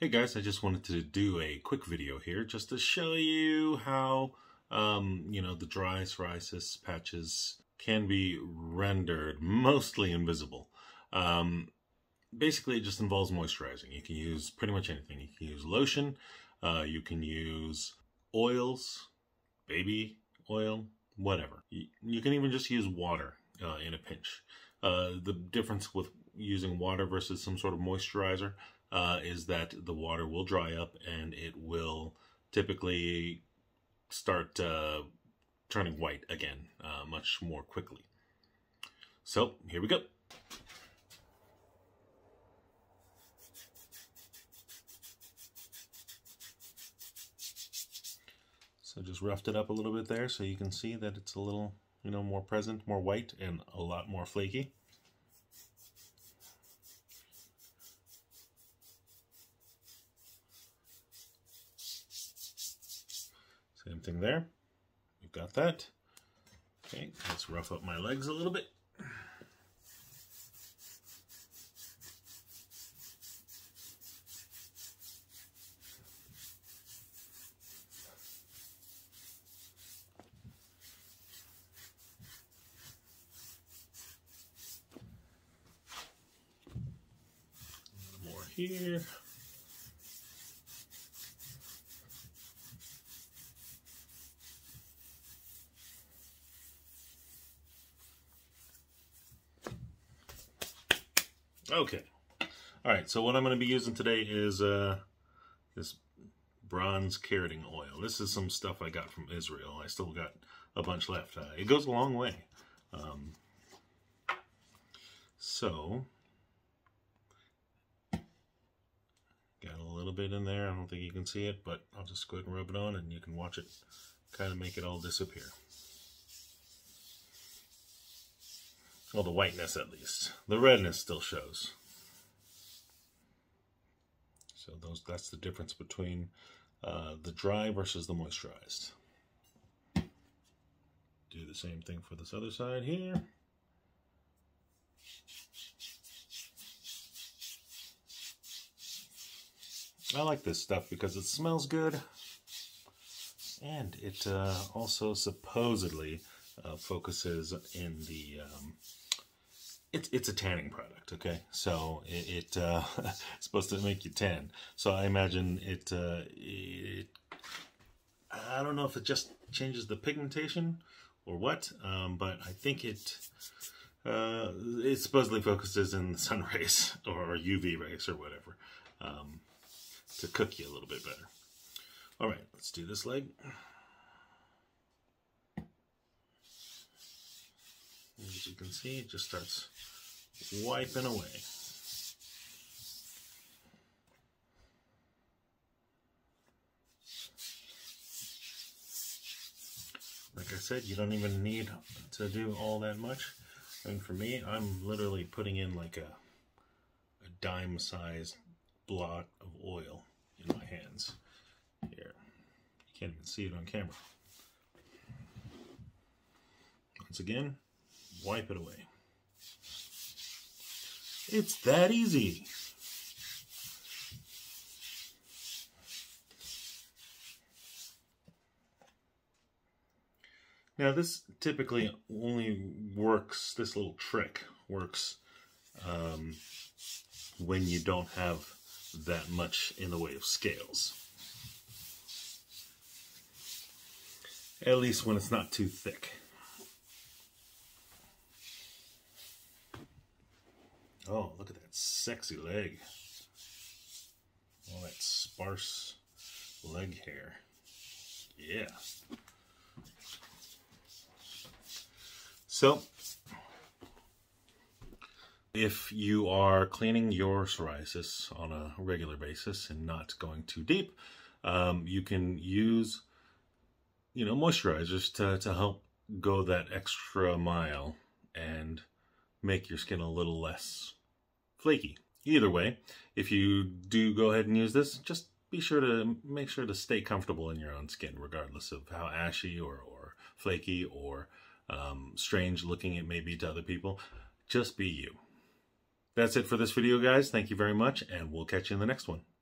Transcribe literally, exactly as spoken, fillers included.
Hey guys, I just wanted to do a quick video here just to show you how, um, you know, the dry psoriasis patches can be rendered mostly invisible. Um, basically, it just involves moisturizing. You can use pretty much anything. You can use lotion, uh, you can use oils, baby oil, whatever. You, you can even just use water uh, in a pinch. Uh, the difference with using water versus some sort of moisturizer Uh, is that the water will dry up and it will typically start uh, turning white again uh, much more quickly. So here we go. So just roughed it up a little bit there so you can see that it's a little, you know, more present, more white, and a lot more flaky. Same thing there. We've got that. Okay, let's rough up my legs a little bit. A little more here. Okay, all right, so what I'm going to be using today is uh, this bronze keratin oil. This is some stuff I got from Israel. I still got a bunch left. Uh, it goes a long way. Um, so, got a little bit in there. I don't think you can see it, but I'll just go ahead and rub it on and you can watch it kind of make it all disappear. Well, the whiteness at least. The redness still shows. So those that's the difference between uh, the dry versus the moisturized. Do the same thing for this other side here. I like this stuff because it smells good and it uh, also supposedly Uh, focuses in the um, it's it's a tanning product, okay? So it, it uh, it's supposed to make you tan. So I imagine it, uh, it. I don't know if it just changes the pigmentation or what, um, but I think it uh, it supposedly focuses in the sun rays or U V rays or whatever um, to cook you a little bit better. All right, let's do this leg. As you can see, it just starts wiping away. Like I said, you don't even need to do all that much. And for me, I'm literally putting in like a, a dime-sized blot of oil in my hands. Here. You can't even see it on camera. Once again, wipe it away. It's that easy. Now this typically only works, this little trick works um, when you don't have that much in the way of scales. At least when it's not too thick. Oh, look at that sexy leg. All that sparse leg hair. Yeah. So, if you are cleaning your psoriasis on a regular basis and not going too deep, um, you can use, you know, moisturizers to, to help go that extra mile and make your skin a little less flaky. Either way, if you do go ahead and use this, just be sure to make sure to stay comfortable in your own skin, regardless of how ashy or, or flaky or um, strange looking it may be to other people. Just be you. That's it for this video, guys. Thank you very much, and we'll catch you in the next one.